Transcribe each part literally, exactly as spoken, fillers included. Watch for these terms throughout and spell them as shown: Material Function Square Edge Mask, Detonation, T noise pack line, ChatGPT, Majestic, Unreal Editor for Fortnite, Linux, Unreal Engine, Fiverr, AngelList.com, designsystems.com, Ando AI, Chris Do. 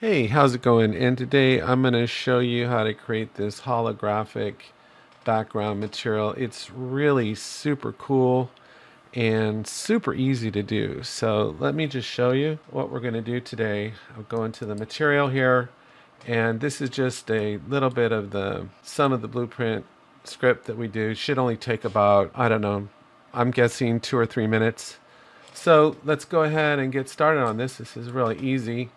Hey, how's it going? And today I'm going to show you how to create this holographic background material. It's really super cool and super easy to do. So let me just show you what we're going to do today. I'll go into the material here, and this is just a little bit of the some of the blueprint script that we do. It should only take about, I don't know, I'm guessing two or three minutes. So let's go ahead and get started on this. This is really easy.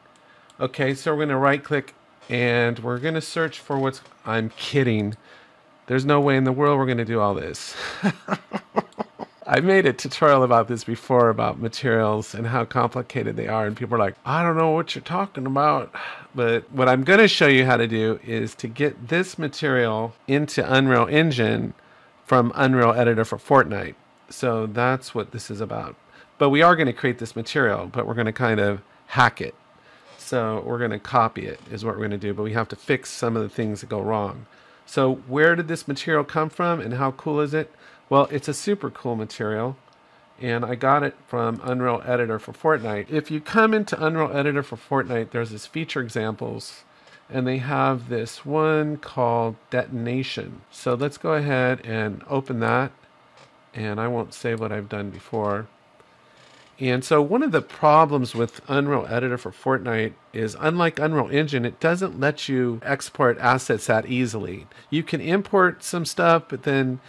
Okay, so we're going to right click and we're going to search for what's... I'm kidding. There's no way in the world we're going to do all this. I made a tutorial about this before, about materials and how complicated they are. And people are like, I don't know what you're talking about. But what I'm going to show you how to do is to get this material into Unreal Engine from Unreal Editor for Fortnite. So that's what this is about. But we are going to create this material, but we're going to kind of hack it. So we're going to copy it is what we're going to do, but we have to fix some of the things that go wrong. So where did this material come from and how cool is it? Well, it's a super cool material, and I got it from Unreal Editor for Fortnite. If you come into Unreal Editor for Fortnite, there's this feature examples, and they have this one called Detonation. So let's go ahead and open that, and I won't say what I've done before. And so one of the problems with Unreal Editor for Fortnite is, unlike Unreal Engine, it doesn't let you export assets that easily. You can import some stuff, but then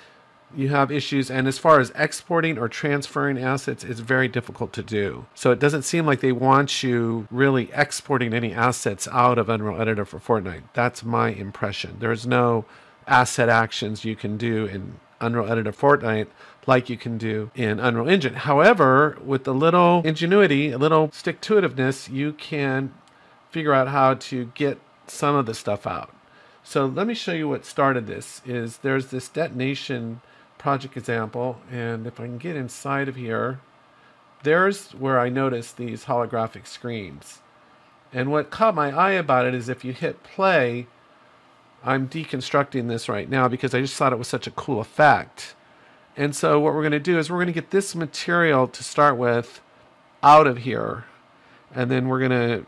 you have issues. And as far as exporting or transferring assets, it's very difficult to do. So it doesn't seem like they want you really exporting any assets out of Unreal Editor for Fortnite. That's my impression. There's no asset actions you can do in Unreal Editor Fortnite like you can do in Unreal Engine. However, with a little ingenuity, a little stick-to-itiveness, you can figure out how to get some of the stuff out. So let me show you what started this. Is there's this detonation project example, and if I can get inside of here, there's where I noticed these holographic screens. And what caught my eye about it is if you hit play, I'm deconstructing this right now because I just thought it was such a cool effect. And so what we're going to do is we're going to get this material to start with out of here. And then we're going to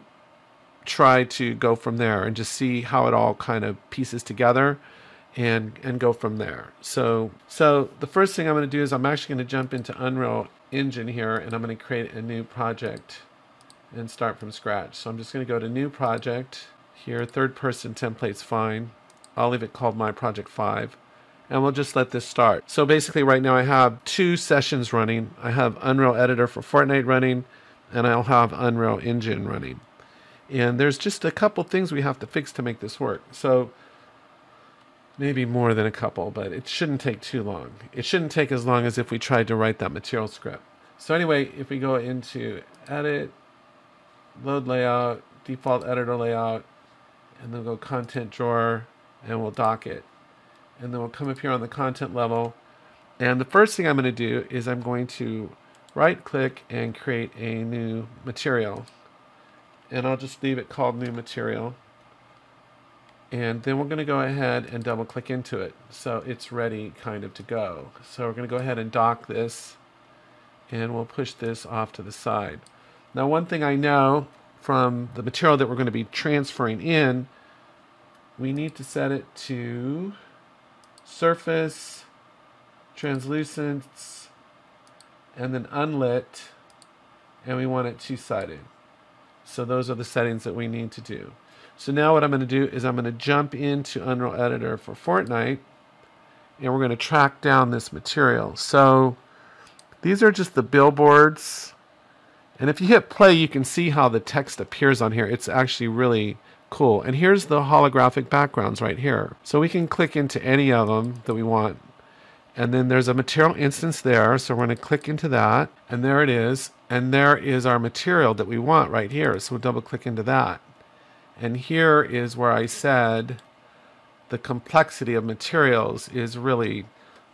try to go from there and just see how it all kind of pieces together and, and go from there. So, so the first thing I'm going to do is I'm actually going to jump into Unreal Engine here, and I'm going to create a new project and start from scratch. So I'm just going to go to New Project. Here, third person template's fine. I'll leave it called My Project five. And we'll just let this start. So basically right now I have two sessions running. I have Unreal Editor for Fortnite running, and I'll have Unreal Engine running. And there's just a couple things we have to fix to make this work. So maybe more than a couple, but it shouldn't take too long. It shouldn't take as long as if we tried to write that material script. So anyway, if we go into Edit, Load Layout, Default Editor Layout, and then we'll go Content Drawer, and we'll dock it. And then we'll come up here on the content level. And the first thing I'm going to do is I'm going to right-click and create a new material. And I'll just leave it called New Material. And then we're going to go ahead and double-click into it. So it's ready kind of to go. So we're going to go ahead and dock this. And we'll push this off to the side. Now, one thing I know from the material that we're going to be transferring in, we need to set it to surface, translucence, and then unlit, and we want it two-sided. So those are the settings that we need to do. So now what I'm going to do is I'm going to jump into Unreal Editor for Fortnite, and we're going to track down this material. So these are just the billboards, and if you hit play, you can see how the text appears on here. It's actually really cool. And here's the holographic backgrounds right here. So we can click into any of them that we want. And then there's a material instance there. So we're going to click into that. And there it is. And there is our material that we want right here. So we'll double click into that. And here is where I said the complexity of materials is really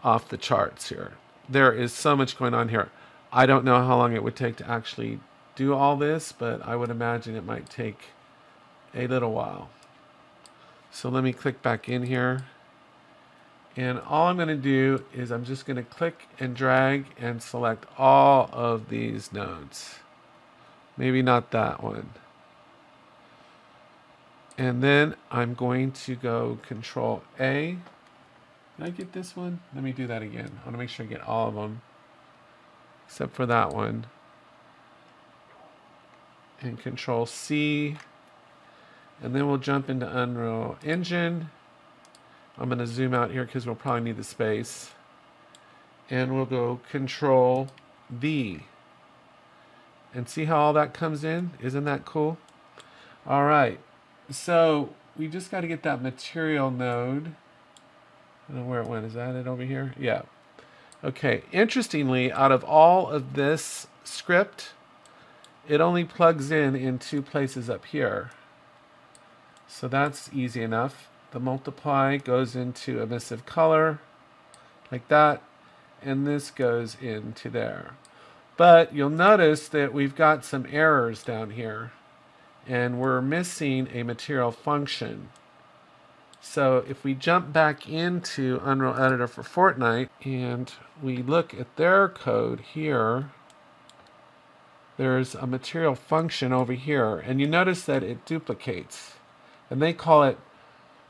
off the charts here. There is so much going on here. I don't know how long it would take to actually do all this, but I would imagine it might take a little while. So let me click back in here. And all I'm going to do is I'm just going to click and drag and select all of these nodes. Maybe not that one. And then I'm going to go Control A. Did I get this one? Let me do that again. I want to make sure I get all of them, except for that one. And Control C. And then we'll jump into Unreal Engine. I'm going to zoom out here because we'll probably need the space. And we'll go Control V. And see how all that comes in? Isn't that cool? All right. So we just got to get that material node. I don't know where it went. Is that it over here? Yeah. Okay. Interestingly, out of all of this script, it only plugs in in two places up here. So that's easy enough. The multiply goes into emissive color like that. And this goes into there. But you'll notice that we've got some errors down here. And we're missing a material function. So if we jump back into Unreal Editor for Fortnite and we look at their code here, there's a material function over here. And you notice that it duplicates. And they call it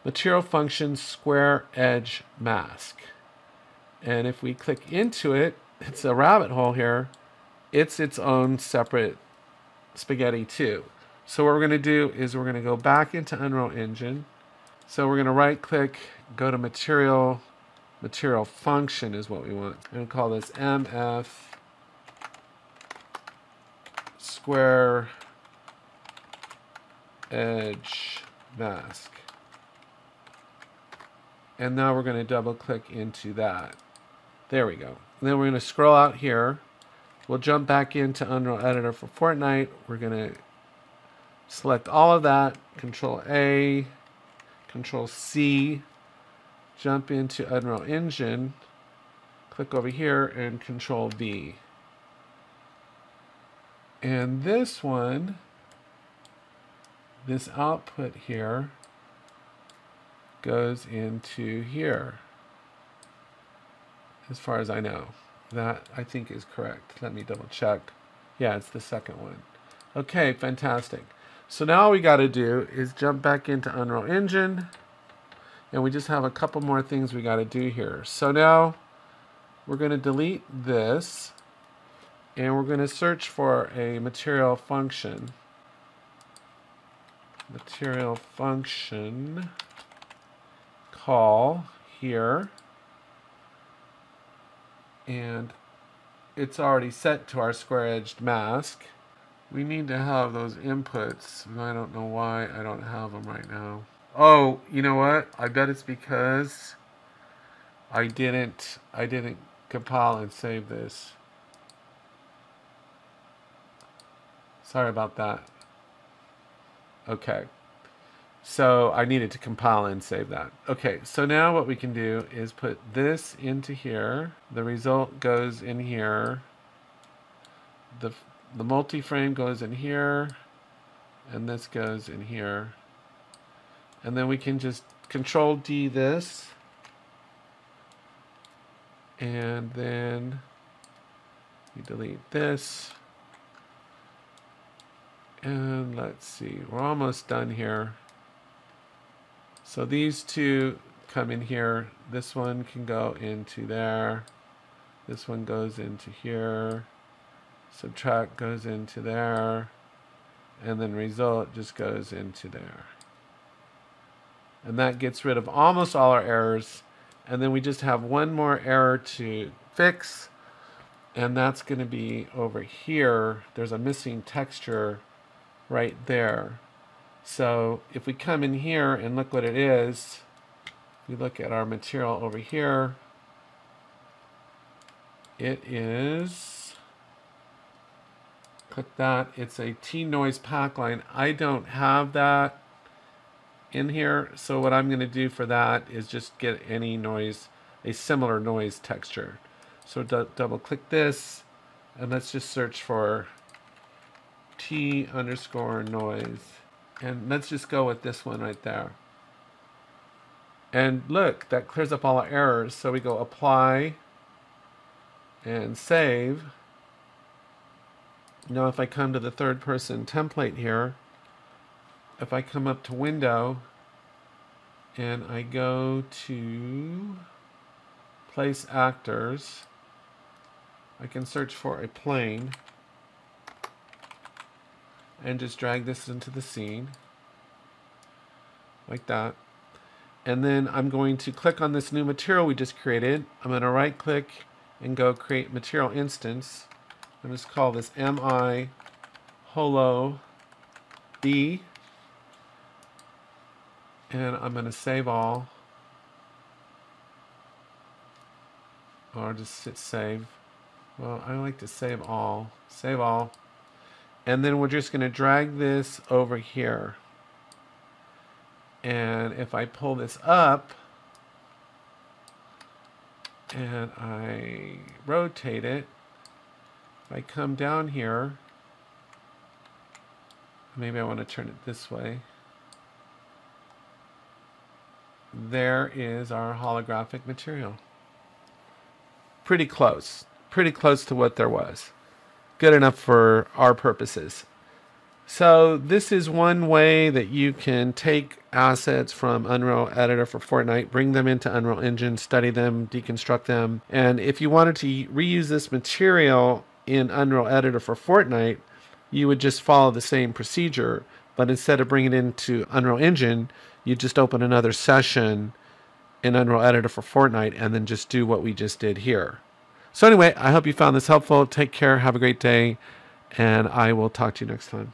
Material Function Square Edge Mask. And if we click into it, it's a rabbit hole here. It's its own separate spaghetti too. So what we're going to do is we're going to go back into Unreal Engine. So we're going to right click, go to Material, Material Function is what we want. I'm going to call this M F Square Edge Mask. And now we're going to double click into that. There we go. And then we're going to scroll out here. We'll jump back into Unreal Editor for Fortnite. We're going to select all of that, Control A, Control C, jump into Unreal Engine, click over here, and Control V. And this one, this output here, goes into here, as far as I know. That, I think, is correct. Let me double check. Yeah, it's the second one. Okay, fantastic. So now all we got to do is jump back into Unreal Engine, and we just have a couple more things we got to do here. So now we're going to delete this, and we're going to search for a material function. Material function call here, and it's already set to our square-edged mask. We need to have those inputs, and I don't know why I don't have them right now. Oh, you know what? I bet it's because I didn't I didn't compile and save this. Sorry about that. Okay. So I needed to compile and save that. Okay, so now what we can do is put this into here. The result goes in here. The The multi-frame goes in here, and this goes in here. And then we can just Control D this, and then we delete this. And let's see, we're almost done here. So these two come in here. This one can go into there. This one goes into here. Subtract goes into there, and then result just goes into there. And that gets rid of almost all our errors, and then we just have one more error to fix, and that's going to be over here. There's a missing texture right there. So if we come in here and look what it is, we look at our material over here, it is... click that. It's a T noise pack line. I don't have that in here. So what I'm going to do for that is just get any noise, a similar noise texture. So d double click this, and let's just search for T underscore noise. And let's just go with this one right there. And look, that clears up all our errors. So we go apply and save. Now if I come to the third person template here, if I come up to Window and I go to Place Actors, I can search for a plane and just drag this into the scene like that. And then I'm going to click on this new material we just created. I'm going to right click and go create material instance. I'm just call this M I Holo B, and I'm going to save all, or just hit save. Well, I like to save all, save all, and then we're just going to drag this over here. And if I pull this up and I rotate it, if I come down here, maybe I want to turn it this way. There is our holographic material. Pretty close. Pretty close to what there was. Good enough for our purposes. So this is one way that you can take assets from Unreal Editor for Fortnite, bring them into Unreal Engine, study them, deconstruct them. And if you wanted to reuse this material in Unreal Editor for Fortnite, you would just follow the same procedure. But instead of bringing it into Unreal Engine, you just open another session in Unreal Editor for Fortnite and then just do what we just did here. So anyway, I hope you found this helpful. Take care. Have a great day. And I will talk to you next time.